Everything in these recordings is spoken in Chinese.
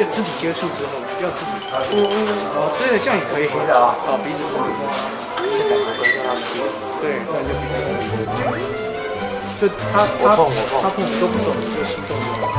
要肢体接触之后，要自己哦，这个这样也可以。哦，鼻子对，那就鼻子。就他碰都不走，就心动了。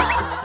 对。